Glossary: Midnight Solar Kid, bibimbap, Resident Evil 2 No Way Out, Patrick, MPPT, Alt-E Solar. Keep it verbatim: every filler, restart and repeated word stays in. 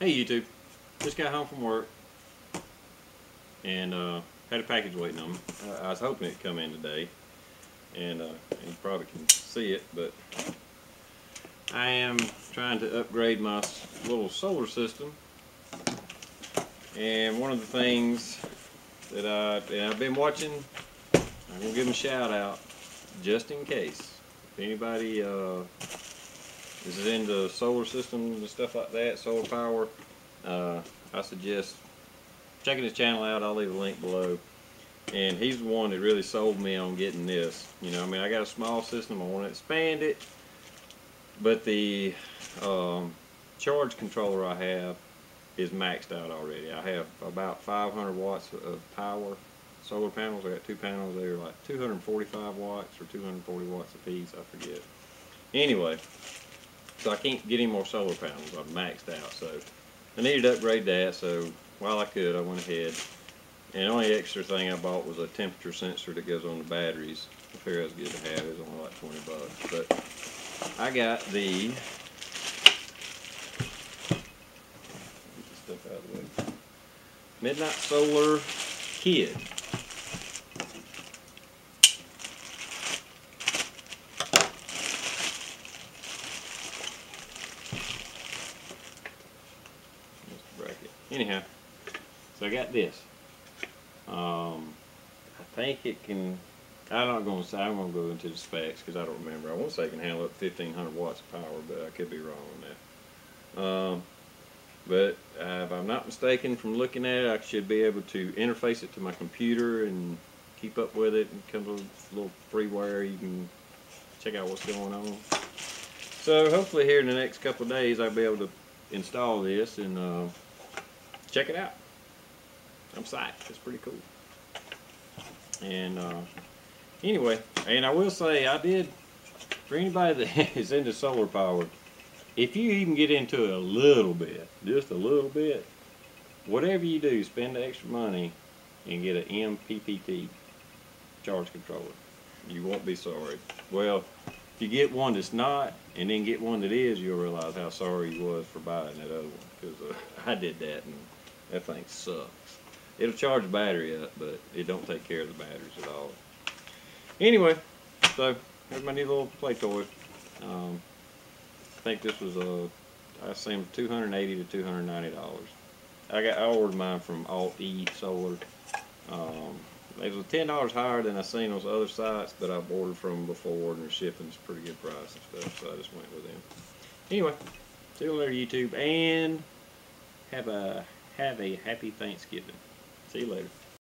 Hey YouTube, just got home from work and uh, had a package waiting on me. I, I was hoping it'd come in today, and uh, you probably can see it, but I am trying to upgrade my little solar system, and one of the things that I, and I've been watching, I'm going to give them a shout out just in case. If anybody uh, is into solar systems and stuff like that, solar power, uh, I suggest checking his channel out. I'll leave a link below. And he's the one that really sold me on getting this. You know, I mean, I got a small system, I want to expand it, but the um, charge controller I have is maxed out already. I have about five hundred watts of power solar panels. I got two panels. They're like two hundred forty-five watts or two hundred forty watts a piece, I forget. Anyway, so I can't get any more solar panels. I've maxed out, so I needed to upgrade that. So while I could, I went ahead, and the only extra thing I bought was a temperature sensor that goes on the batteries. I figure that's good to have. It was only like twenty bucks, but I got the stuff out of the way. Midnight Solar Kid. Anyhow, so I got this. Um, I think it can. I'm not going to say. I'm going to go into the specs because I don't remember. I want to say it can handle up fifteen hundred watts of power, but I could be wrong on that. Um, but uh, if I'm not mistaken, from looking at it, I should be able to interface it to my computer and keep up with it. And it comes with a little freeware. You can check out what's going on. So hopefully, here in the next couple of days, I'll be able to install this and. Uh, Check it out. I'm psyched. It's pretty cool. And uh, anyway, and I will say I did, for anybody that is into solar power, if you even get into it a little bit, just a little bit, whatever you do, spend the extra money and get an M P P T charge controller. You won't be sorry. Well, if you get one that's not, and then get one that is, you'll realize how sorry you was for buying that other one. Because uh, I did that, and that thing sucks. It'll charge the battery up, but it don't take care of the batteries at all. Anyway, so here's my new little play toy. Um, I think this was a, I assume two hundred eighty dollars to two hundred ninety dollars. I got I ordered mine from Alt-E Solar. Um, It was ten dollars higher than I seen on other sites that I've ordered from before, and their shipping's a pretty good price and stuff, so I just went with them. Anyway, see you later, YouTube, and have a have a happy Thanksgiving. See you later.